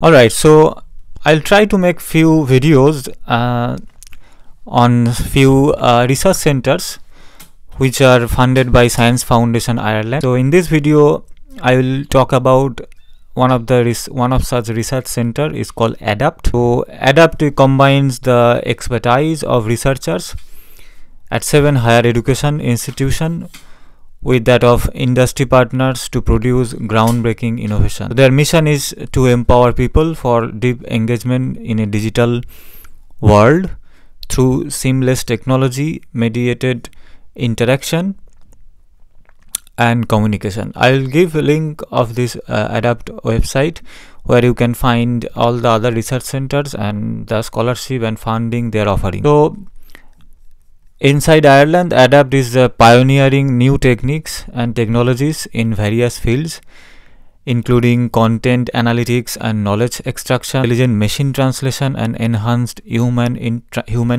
Alright, so I'll try to make few videos on few research centers which are funded by Science Foundation Ireland. So in this video, I will talk about one of such research center is called ADAPT. So ADAPT combines the expertise of researchers at 7 higher education institutions with that of industry partners to produce groundbreaking innovation. Their mission is to empower people for deep engagement in a digital world through seamless technology, mediated interaction and communication. I will give a link of this ADAPT website where you can find all the other research centers and the scholarship and funding they are offering. So inside Ireland, ADAPT is pioneering new techniques and technologies in various fields, including content analytics and knowledge extraction, intelligent machine translation and enhanced human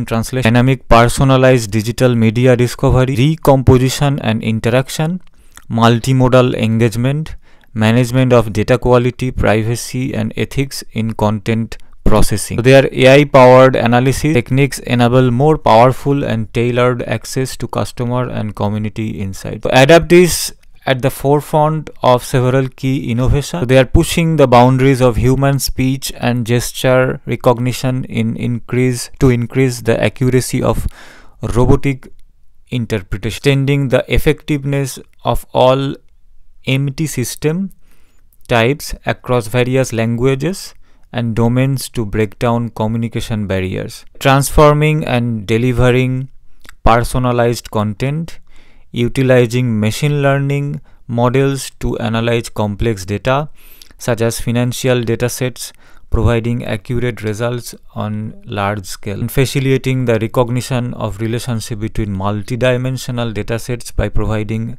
translation, dynamic personalized digital media discovery, recomposition and interaction, multimodal engagement, management of data quality, privacy and ethics in content processing. So their AI-powered analysis techniques enable more powerful and tailored access to customer and community insight. So ADAPT is at the forefront of several key innovations. So they are pushing the boundaries of human speech and gesture recognition to increase the accuracy of robotic interpretation, extending the effectiveness of all MT system types across various languages and domains to break down communication barriers, transforming and delivering personalized content, utilizing machine learning models to analyze complex data such as financial datasets, providing accurate results on large scale, and facilitating the recognition of relationship between multidimensional datasets by providing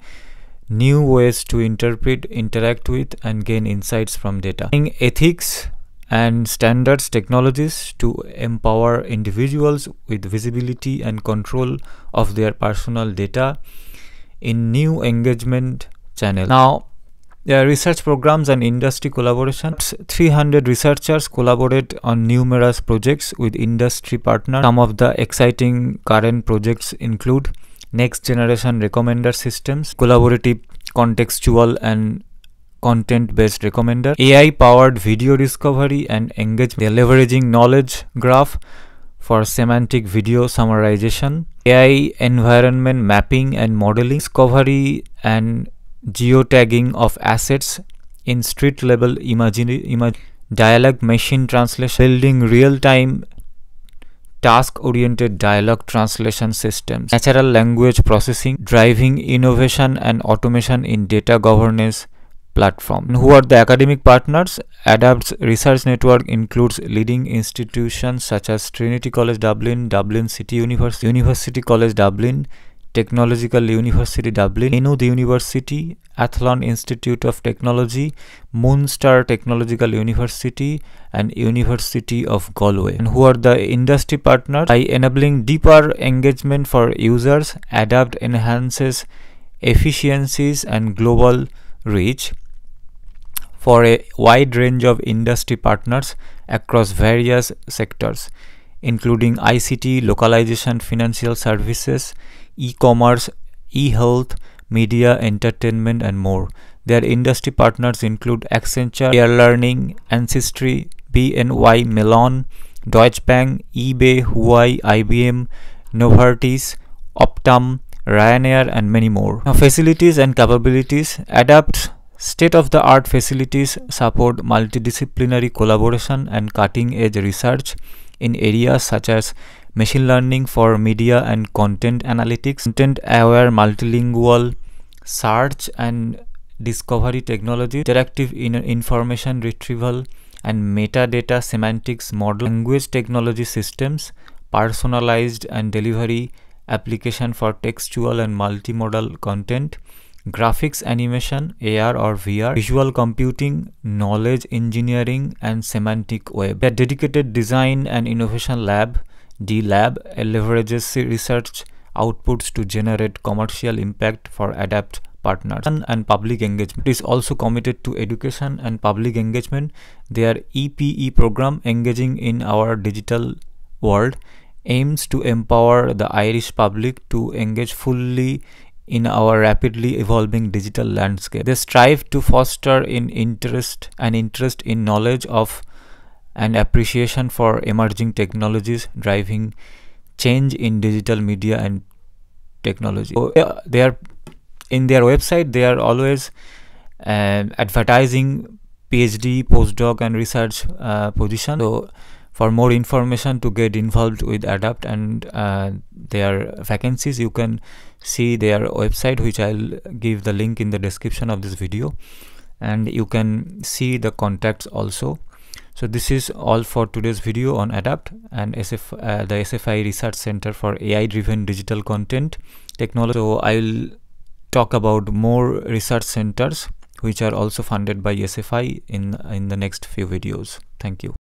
new ways to interpret, interact with, and gain insights from data. In ethics and standards technologies to empower individuals with visibility and control of their personal data in new engagement channels. Now, their research programs and industry collaborations. 300 researchers collaborate on numerous projects with industry partners. Some of the exciting current projects include next generation recommender systems, collaborative, contextual and content-based recommender, AI-powered video discovery and engagement. They're leveraging knowledge graph for semantic video summarization, AI environment mapping and modeling, discovery and geotagging of assets in street-level image dialogue machine translation, building real-time task-oriented dialogue translation systems, natural language processing, driving innovation and automation in data governance platform. And who are the academic partners? ADAPT's research network includes leading institutions such as Trinity College Dublin, Dublin City University, University College Dublin, Technological University Dublin, NUI University, Athlone Institute of Technology, Moonstar Technological University and University of Galway. And who are the industry partners? By enabling deeper engagement for users, ADAPT enhances efficiencies and global reach for a wide range of industry partners across various sectors, including ICT, localization, financial services, e-commerce, e-health, media, entertainment, and more. Their industry partners include Accenture, Air Learning, Ancestry, BNY Mellon, Deutsche Bank, eBay, Huawei, IBM, Novartis, Optum, Ryanair and many more. Now, facilities and capabilities. ADAPT's state-of-the-art facilities support multidisciplinary collaboration and cutting-edge research in areas such as machine learning for media and content analytics, content-aware multilingual search and discovery technology, interactive information retrieval and metadata semantics model, language technology systems, personalized and delivery application for textual and multimodal content, graphics animation, AR or VR, visual computing, knowledge engineering and semantic web. Their dedicated design and innovation lab, D-Lab, leverages research outputs to generate commercial impact for ADAPT partners. And public engagement is also committed to education and public engagement. Their EPE program, Engaging in Our Digital World, aims to empower the Irish public to engage fully in our rapidly evolving digital landscape. They strive to foster an interest in knowledge of and appreciation for emerging technologies, driving change in digital media and technology. So they are in their website, they are always advertising PhD, postdoc and research position. So for more information to get involved with ADAPT and their vacancies, you can see their website, which I'll give the link in the description of this video, and you can see the contacts also. So this is all for today's video on ADAPT and the SFI Research Center for AI-Driven Digital Content Technology. So I'll talk about more research centers which are also funded by SFI in the next few videos. Thank you.